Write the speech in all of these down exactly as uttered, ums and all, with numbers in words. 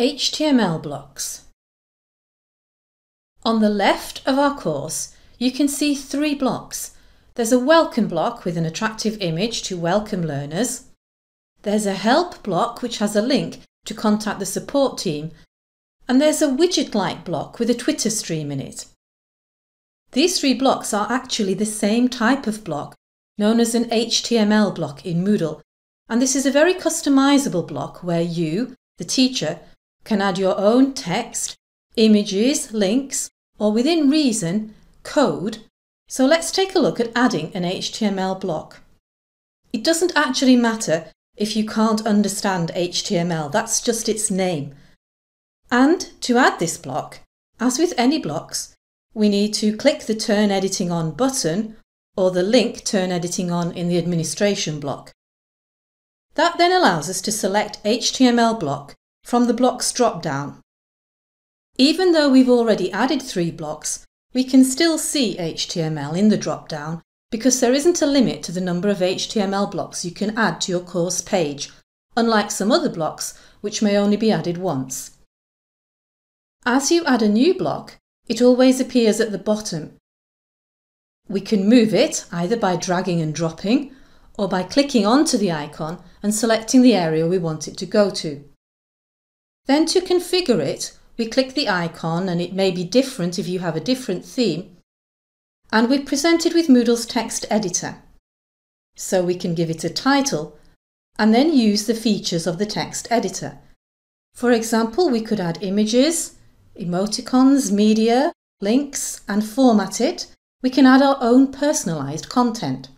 H T M L blocks. On the left of our course, you can see three blocks. There's a welcome block with an attractive image to welcome learners. There's a help block which has a link to contact the support team. And there's a widget-like block with a Twitter stream in it. These three blocks are actually the same type of block, known as an H T M L block in Moodle. And this is a very customizable block where you, the teacher, can add your own text, images, links, or within reason, code. So let's take a look at adding an H T M L block. It doesn't actually matter if you can't understand H T M L, that's just its name. And to add this block, as with any blocks, we need to click the Turn Editing On button or the link Turn Editing On in the administration block. That then allows us to select H T M L block from the blocks drop-down. Even though we've already added three blocks, we can still see H T M L in the drop-down because there isn't a limit to the number of H T M L blocks you can add to your course page, unlike some other blocks which may only be added once. As you add a new block, it always appears at the bottom. We can move it either by dragging and dropping or by clicking onto the icon and selecting the area we want it to go to. Then to configure it, we click the icon, and it may be different if you have a different theme, and we're presented with Moodle's text editor. So we can give it a title and then use the features of the text editor. For example, we could add images, emoticons, media, links, and format it. We can add our own personalized content.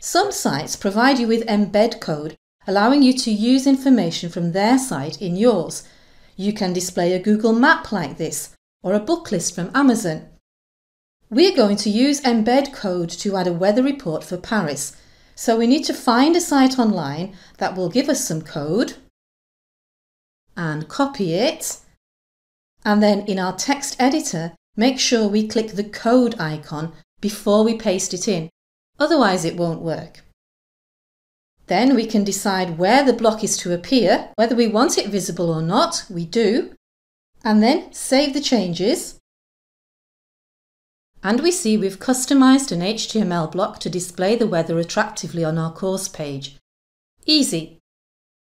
Some sites provide you with embed code, allowing you to use information from their site in yours. You can display a Google map like this or a book list from Amazon. We're going to use embed code to add a weather report for Paris, so we need to find a site online that will give us some code and copy it, and then in our text editor make sure we click the code icon before we paste it in, otherwise it won't work. Then we can decide where the block is to appear, whether we want it visible or not, we do, and then save the changes. And we see we've customized an H T M L block to display the weather attractively on our course page. Easy!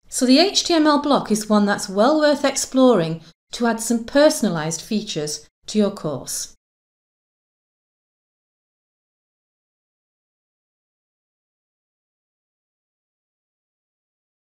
So the H T M L block is one that's well worth exploring to add some personalized features to your course.